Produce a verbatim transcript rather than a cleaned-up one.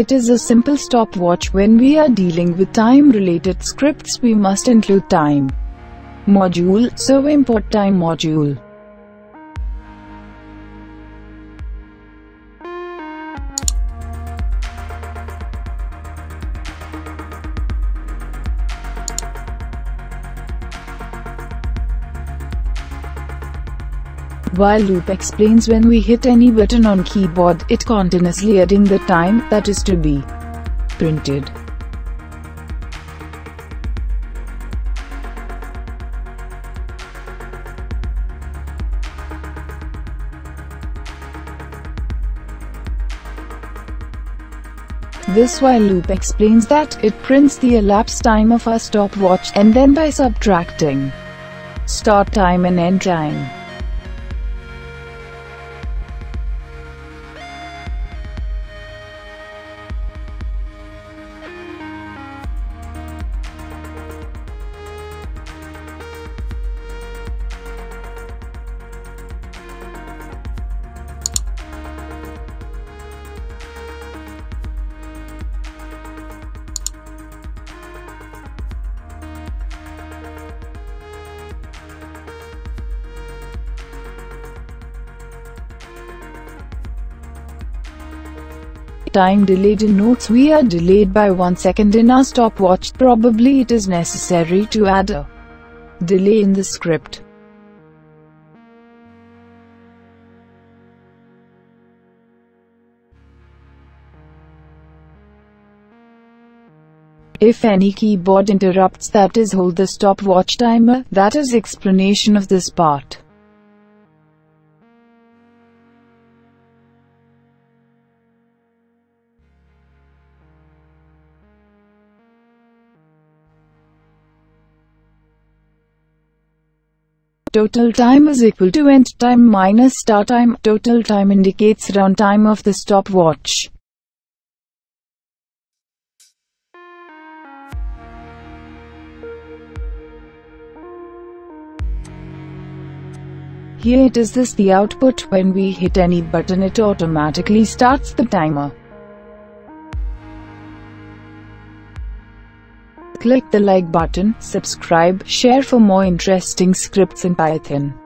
It is a simple stopwatch. When we are dealing with time-related scripts, we must include time module, so import time module. While loop explains when we hit any button on keyboard, it continuously adding the time that is to be printed. This while loop explains that it prints the elapsed time of our stopwatch, and then by subtracting start time and end time, time delayed. In notes, we are delayed by one second in our stopwatch. Probably it is necessary to add a delay in the script. If any keyboard interrupts, that is hold the stopwatch timer. That is explanation of this part. Total time is equal to end time minus start time. Total time indicates round time of the stopwatch. Here it is this the output. When we hit any button, it automatically starts the timer. Click the like button, subscribe, share for more interesting scripts in Python.